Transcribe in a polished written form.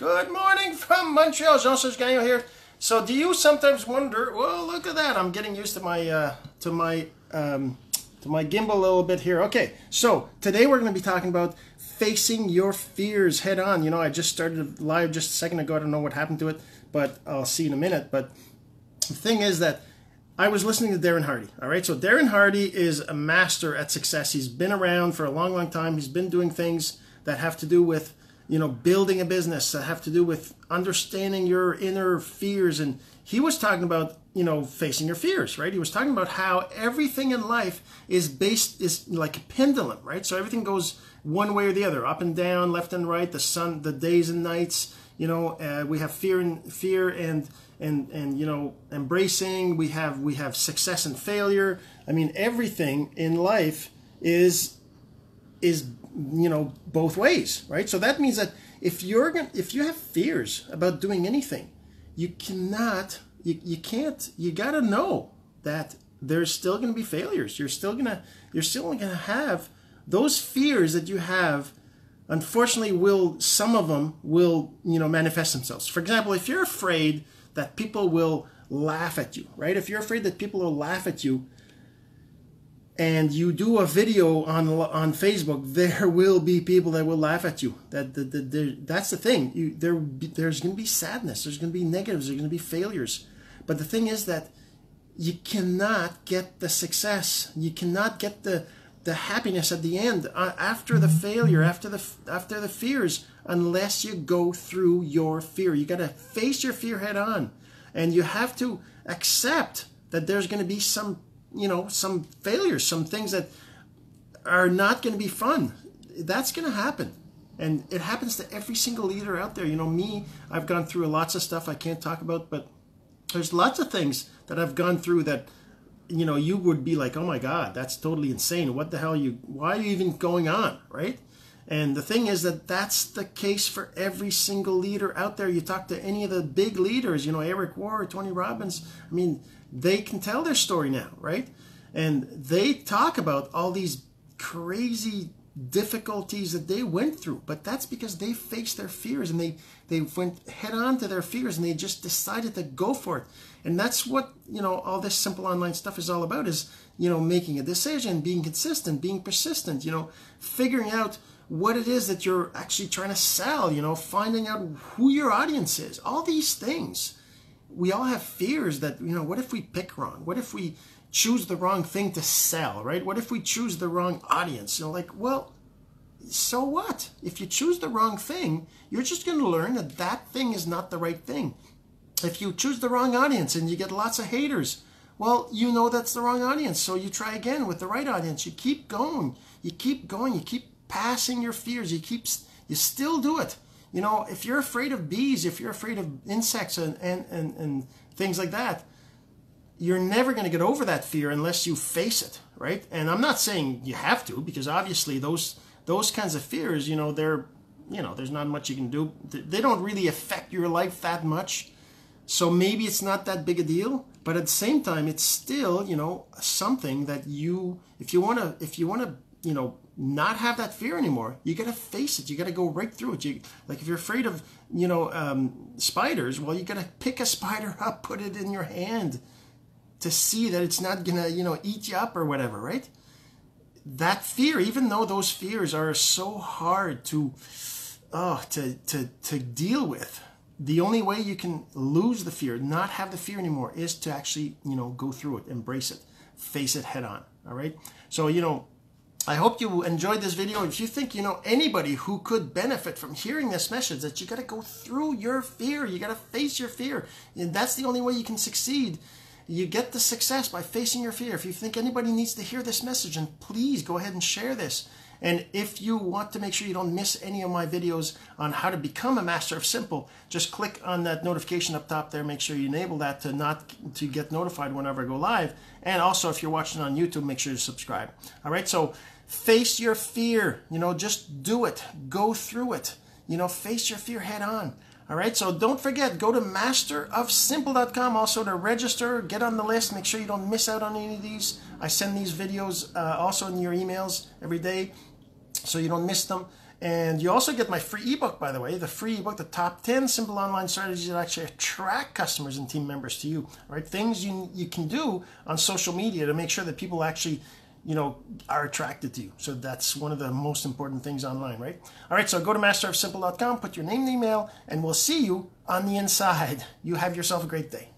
Good morning from Montreal, Jean-Serge Gagnon here. So do you sometimes wonder, well, look at that, I'm getting used to my my gimbal a little bit here. Okay, so today we're going to be talking about facing your fears head on. You know, I just started live just a second ago. I don't know what happened to it, but I'll see in a minute. But the thing is that I was listening to Darren Hardy, all right? So Darren Hardy is a master at success. He's been around for a long, long time. He's been doing things that have to do with, you know, building a business, that have to do with understanding your inner fears. And he was talking about, you know, facing your fears, right? He was talking about how everything in life is like a pendulum, right? So everything goes one way or the other, up and down, left and right, the sun, the days and nights. You know, we have fear and you know, embracing. We have success and failure. I mean, everything in life is, you know, both ways, right? So that means that if you have fears about doing anything, you gotta know that there's still gonna be failures. You're still gonna have those fears that you have. Unfortunately, some of them will, you know, manifest themselves. For example, if you're afraid that people will laugh at you, right? If you're afraid that people will laugh at you, and you do a video on Facebook, there will be people that will laugh at you. That's the thing. There's going to be sadness. There's going to be negatives. There's going to be failures. But the thing is that you cannot get the success. You cannot get the happiness at the end, after the failure, after the fears, unless you go through your fear. You got to face your fear head on, and you have to accept that there's going to be some, you know, some failures, some things that are not going to be fun. That's going to happen. And it happens to every single leader out there. You know, me, I've gone through lots of stuff I can't talk about, but there's lots of things that I've gone through that, you know, you would be like, oh my God, that's totally insane. What the hell why are you even going on, right? And the thing is that that's the case for every single leader out there. You talk to any of the big leaders, you know, Eric Ward, Tony Robbins, I mean, they can tell their story now, right? And they talk about all these crazy difficulties that they went through, but that's because they faced their fears, and they went head on to their fears, and they just decided to go for it. And that's what, you know, all this simple online stuff is all about, is, you know, making a decision, being consistent, being persistent, you know, figuring out what it is that you're actually trying to sell, you know, finding out who your audience is, all these things. We all have fears that, you know, what if we pick wrong? What if we choose the wrong thing to sell, right? What if we choose the wrong audience? You know, like, well, so what? If you choose the wrong thing, you're just going to learn that that thing is not the right thing. If you choose the wrong audience and you get lots of haters, well, you know that's the wrong audience, so you try again with the right audience. You keep going. You keep going. You keep passing your fears. You still do it. You know, if you're afraid of bees, if you're afraid of insects and things like that, you're never going to get over that fear unless you face it, right? And I'm not saying you have to, because obviously those kinds of fears, you know, they're, you know, there's not much you can do. They don't really affect your life that much. So maybe it's not that big a deal, but at the same time, it's still, you know, something that if you want to, you know, not have that fear anymore, you got to face it. You got to go right through it. Like if you're afraid of, you know, spiders, well, you got to pick a spider up, put it in your hand to see that it's not going to, you know, eat you up or whatever, right? That fear, even though those fears are so hard to deal with, the only way you can lose the fear, not have the fear anymore, is to actually, you know, go through it, embrace it, face it head on, all right? So, you know, I hope you enjoyed this video. If you think you know anybody who could benefit from hearing this message, that you got to go through your fear, you got to face your fear, and that's the only way you can succeed. You get the success by facing your fear. If you think anybody needs to hear this message, and please go ahead and share this. And if you want to make sure you don't miss any of my videos on how to become a master of simple, just click on that notification up top there. Make sure you enable that to get notified whenever I go live. And also, if you're watching on YouTube, make sure you subscribe. All right, so face your fear. You know, just do it. Go through it. You know, face your fear head on. All right, so don't forget, go to masterofsimple.com also to register. Get on the list. Make sure you don't miss out on any of these. I send these videos also in your emails every day, so you don't miss them. And you also get my free ebook, by the way, the free ebook, the top 10 simple online strategies that actually attract customers and team members to you, right? Things you can do on social media to make sure that people actually, you know, are attracted to you. So that's one of the most important things online, right? All right, so go to masterofsimple.com, put your name and email, and we'll see you on the inside. You have yourself a great day.